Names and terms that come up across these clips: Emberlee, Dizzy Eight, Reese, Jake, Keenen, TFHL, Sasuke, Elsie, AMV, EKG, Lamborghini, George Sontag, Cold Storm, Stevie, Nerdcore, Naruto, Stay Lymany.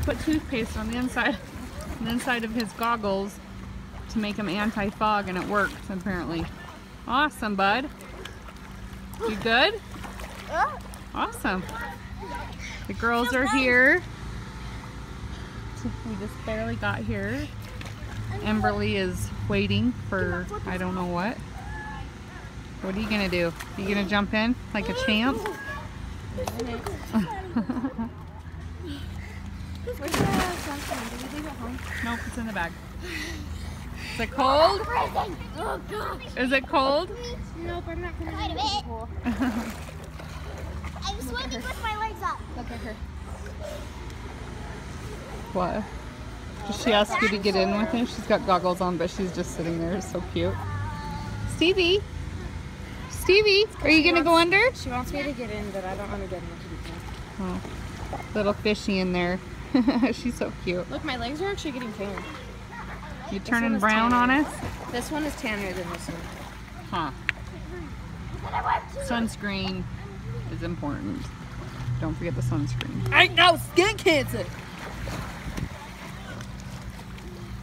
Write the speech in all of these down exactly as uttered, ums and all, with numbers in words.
he put toothpaste on the inside, the inside of his goggles to make him anti-fog, and it worked, apparently. Awesome, bud. You good? Awesome. The girls are here. We just barely got here. Emberlee is waiting for I don't know what. What are you gonna do? Are you gonna jump in like a champ? Where's the sunscreen? Did you leave it home? Nope, it's in the bag. Is it cold? Oh, God. Is it cold? Nope, I'm not gonna leave it cool. I'm swimming with my legs up. Look at her. What? Did she ask you to get in with her? She's got goggles on, but she's just sitting there. It's so cute. Stevie! Stevie! Are you going to go under? She wants me to get in, but I don't want to get in. Oh, little fishy in there. She's so cute. Look, my legs are actually getting tan. You turning brown on us? This one is tanner than this one. Huh. Sunscreen is important. Don't forget the sunscreen. Ain't no skin cancer!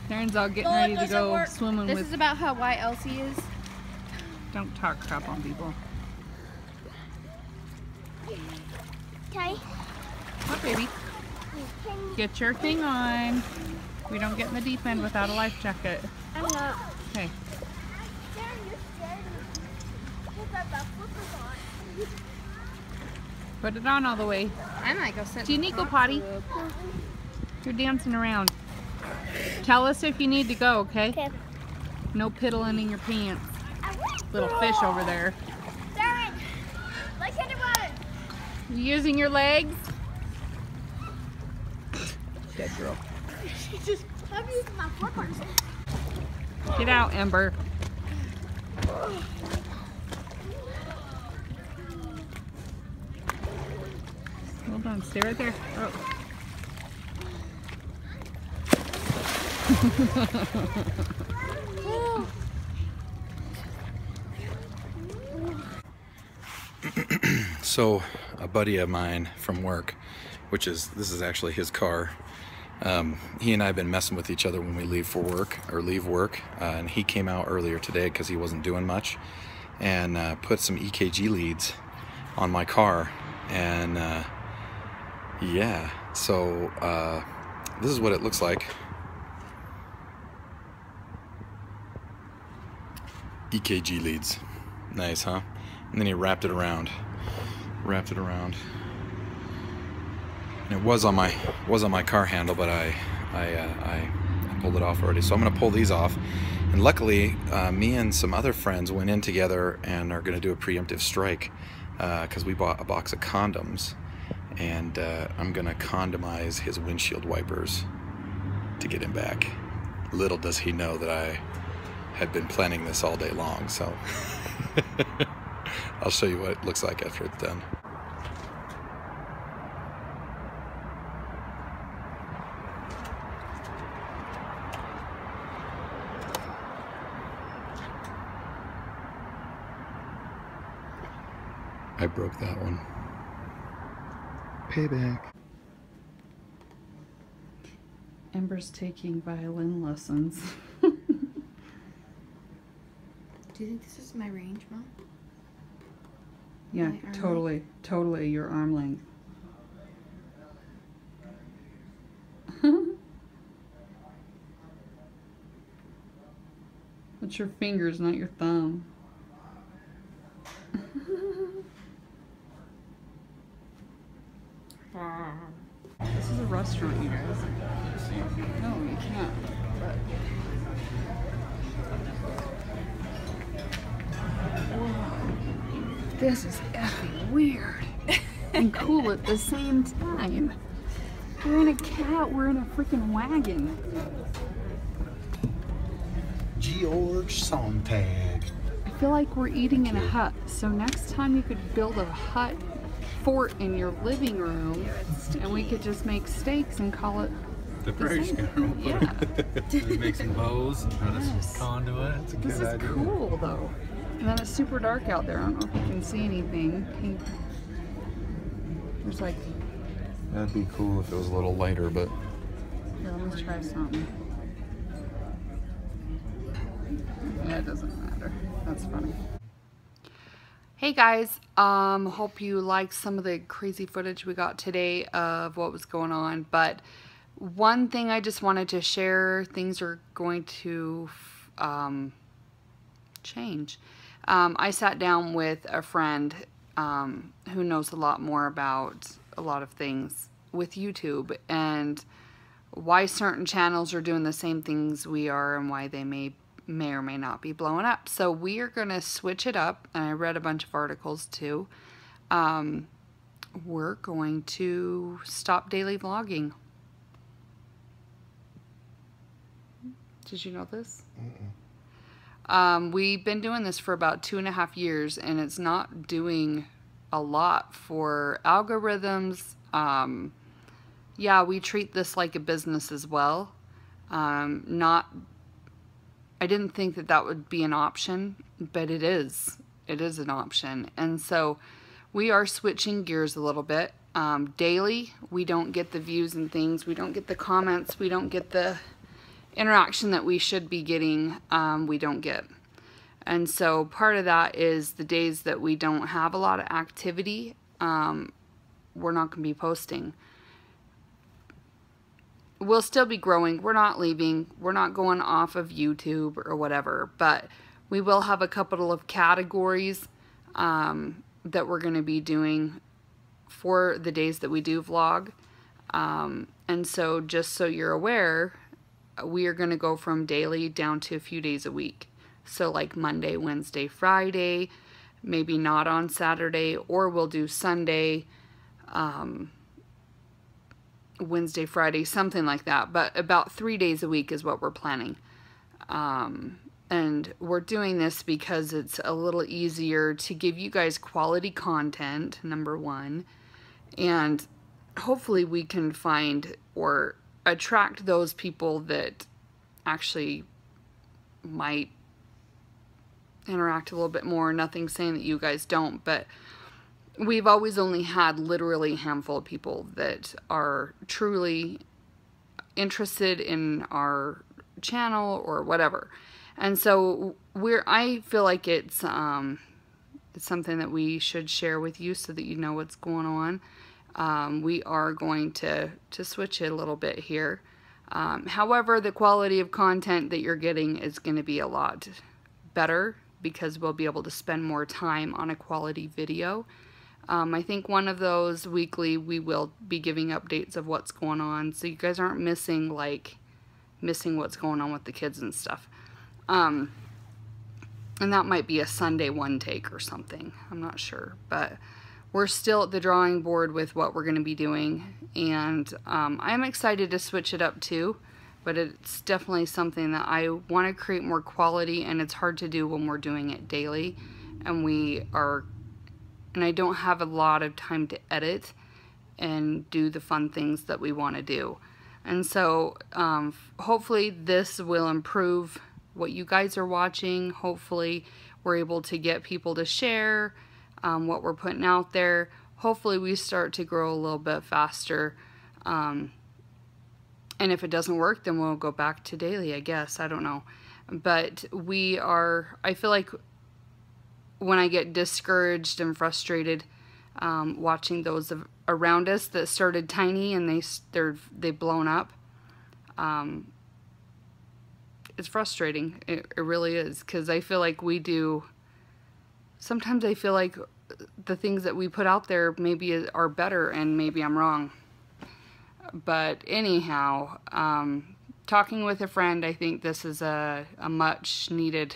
Karen's all getting ready to go swimming with... This is about how white Elsie is. Don't talk crap on people. Okay. What, baby? Get your thing on. We don't get in the deep end without a life jacket. I'm not. Okay. Put it on all the way. I might go sit. Do you need to go potty? You're dancing around. Tell us if you need to go, okay? Okay. No piddling in your pants. Little fish over there. Darren, left-handed water. You using your legs? Dead girl. She just, I'm using my forearms. Get out, Ember. Hold on, stay right there. Oh. So a buddy of mine from work, which is, this is actually his car, um, he and I have been messing with each other when we leave for work or leave work, uh, and he came out earlier today because he wasn't doing much, and uh, put some E K G leads on my car, and uh, yeah, so uh, this is what it looks like. E K G leads. Nice, huh? And then he wrapped it around. Wrapped it around. And it was on my was on my car handle, but I I uh, I, I pulled it off already. So I'm gonna pull these off. And luckily, uh, me and some other friends went in together and are gonna do a preemptive strike because uh, we bought a box of condoms, and uh, I'm gonna condomize his windshield wipers to get him back. Little does he know that I have been planning this all day long, so I'll show you what it looks like after it's done. I broke that one. Payback. Ember's taking violin lessons. Do you think this is my range, Mom? Yeah, totally, length? totally your arm length. It's your fingers, not your thumb. This is a restaurant, you guys. No, you can't. But... This is effing weird and cool at the same time. We're in a cat, we're in a freaking wagon. George Sontag. I feel like we're eating in a hut, so next time you could build a hut fort in your living room and we could just make steaks and call it the prairie girl. Yeah. Make some bows and put yes. some conduit. That's a good this is idea. Cool though. And then it's super dark out there. I don't know if you can see anything. There's like... That'd be cool if it was a little lighter, but Here, let me try something. Yeah, it doesn't matter. That's funny. Hey guys, um, hope you liked some of the crazy footage we got today of what was going on, but one thing I just wanted to share, things are going to um, change. Um, I sat down with a friend um, who knows a lot more about a lot of things with YouTube and why certain channels are doing the same things we are and why they may may or may not be blowing up. So we are going to switch it up, and I read a bunch of articles too. Um, we're going to stop daily vlogging. Did you know this? Mm-mm. Um, we've been doing this for about two and a half years and it's not doing a lot for algorithms. Um, yeah, we treat this like a business as well. Um, not, I didn't think that that would be an option, but it is. It is an option. And so we are switching gears a little bit. Um, daily, we don't get the views and things. We don't get the comments. We don't get the interaction that we should be getting, um, we don't get. And so part of that is the days that we don't have a lot of activity, um, we're not going to be posting. We'll still be growing. We're not leaving. We're not going off of YouTube or whatever, but we will have a couple of categories um, that we're going to be doing for the days that we do vlog. Um, and so just so you're aware, we are going to go from daily down to a few days a week. So like Monday, Wednesday, Friday, maybe not on Saturday, or we'll do Sunday, um, Wednesday, Friday, something like that. But about three days a week is what we're planning. Um, and we're doing this because it's a little easier to give you guys quality content, number one. And hopefully we can find or attract those people that actually might interact a little bit more. Nothing saying that you guys don't, but we've always only had literally a handful of people that are truly interested in our channel or whatever. And so we're, I feel like it's, um, it's something that we should share with you so that you know what's going on. Um, we are going to, to switch it a little bit here. Um, however, the quality of content that you're getting is going to be a lot better because we'll be able to spend more time on a quality video. Um, I think one of those weekly we will be giving updates of what's going on so you guys aren't missing like missing what's going on with the kids and stuff. Um, and that might be a Sunday one take or something. I'm not sure, but we're still at the drawing board with what we're going to be doing, and um, I'm excited to switch it up too, but it's definitely something that I want to create more quality, and it's hard to do when we're doing it daily, and we are, and I don't have a lot of time to edit and do the fun things that we want to do. And so um, hopefully this will improve what you guys are watching. Hopefully we're able to get people to share Um, what we're putting out there. Hopefully we start to grow a little bit faster. Um, and if it doesn't work, then we'll go back to daily, I guess. I don't know. But we are, I feel like when I get discouraged and frustrated um, watching those of, around us that started tiny and they, they're, they've blown up, um, it's frustrating. It, it really is, because I feel like we do... Sometimes I feel like the things that we put out there maybe are better, and maybe I'm wrong. But anyhow, um, talking with a friend, I think this is a, a much needed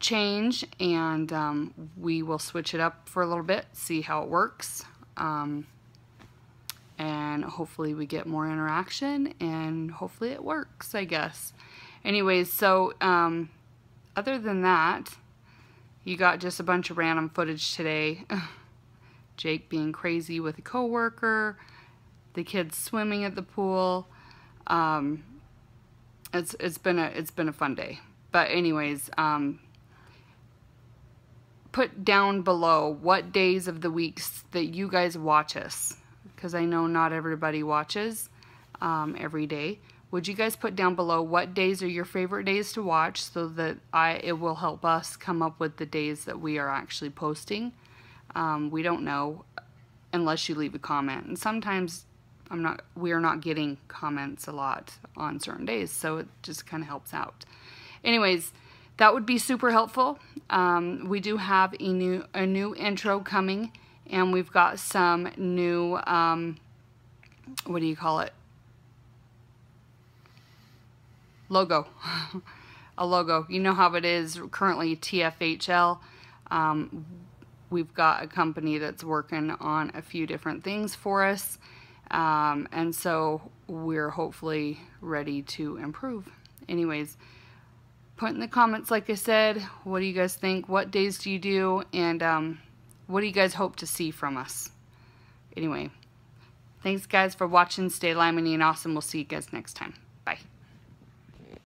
change, and um, we will switch it up for a little bit, see how it works. Um, and hopefully we get more interaction, and hopefully it works, I guess. Anyways, so um, other than that, you got just a bunch of random footage today. Jake being crazy with a coworker, the kids swimming at the pool. Um, it's it's been a it's been a fun day. But anyways, um, put down below what days of the weeks that you guys watch us, because I know not everybody watches um, every day. would you guys put down below what days are your favorite days to watch, so that I it will help us come up with the days that we are actually posting. Um, we don't know unless you leave a comment, and sometimes I'm not we are not getting comments a lot on certain days, so it just kind of helps out. Anyways, that would be super helpful. Um, we do have a new a new intro coming, and we've got some new um, what do you call it? Logo. A logo. You know how it is currently T F H L. Um, we've got a company that's working on a few different things for us. Um, and so we're hopefully ready to improve. Anyways, put in the comments, like I said, what do you guys think? What days do you do? And um, what do you guys hope to see from us? Anyway, thanks guys for watching. Stay limey and awesome. We'll see you guys next time.